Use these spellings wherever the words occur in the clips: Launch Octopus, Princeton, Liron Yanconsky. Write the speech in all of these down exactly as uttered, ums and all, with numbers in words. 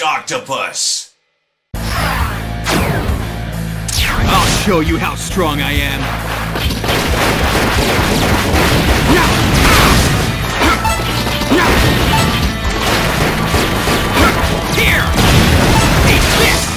Launch Octopus! I'll show you how strong I am! Here! Eat this!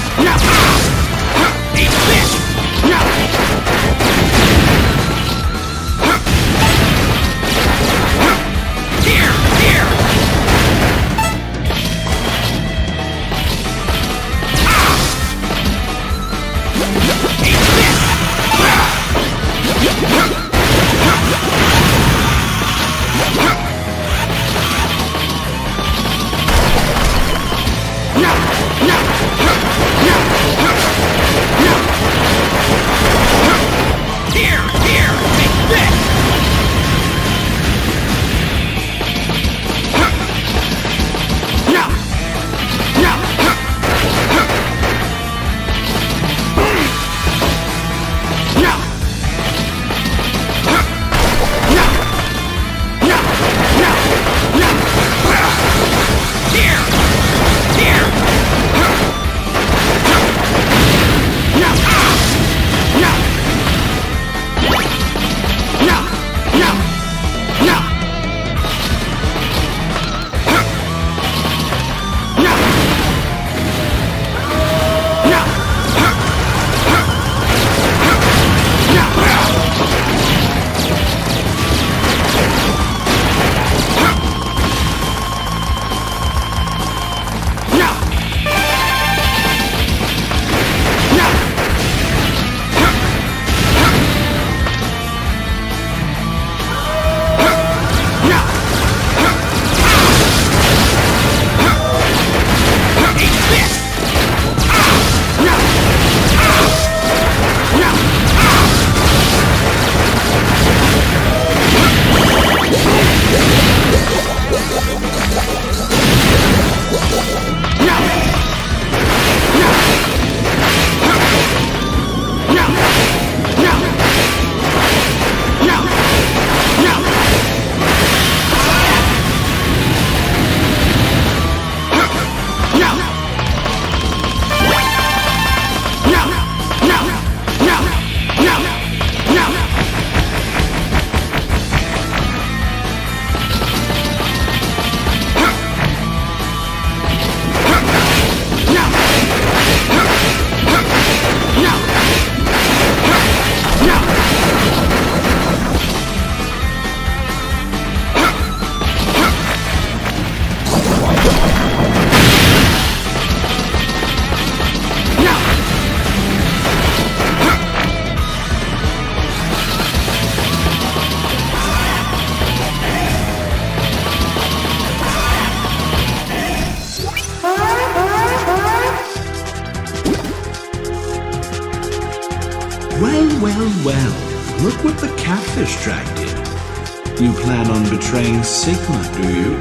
Well, well, well, look what the catfish drag did. You plan on betraying Sigma, do you?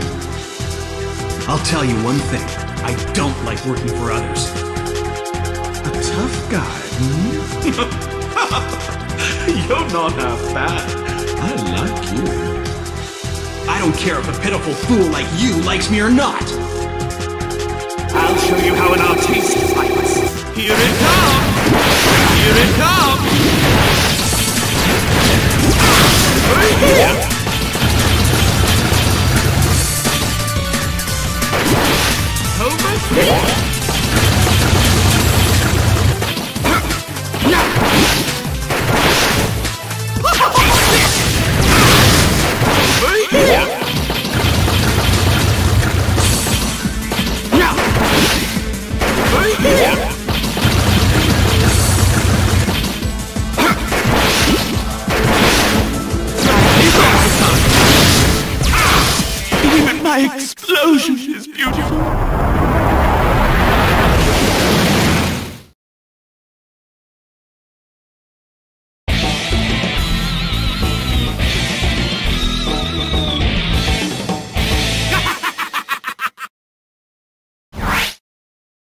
I'll tell you one thing, I don't like working for others. A tough guy, hmm? You're not half bad. I like you. I don't care if a pitiful fool like you likes me or not. I'll show you how an artiste is like this. Here it comes! Here it comes! Right here! Over here! Right here! Right here! Right here! My explosion is beautiful.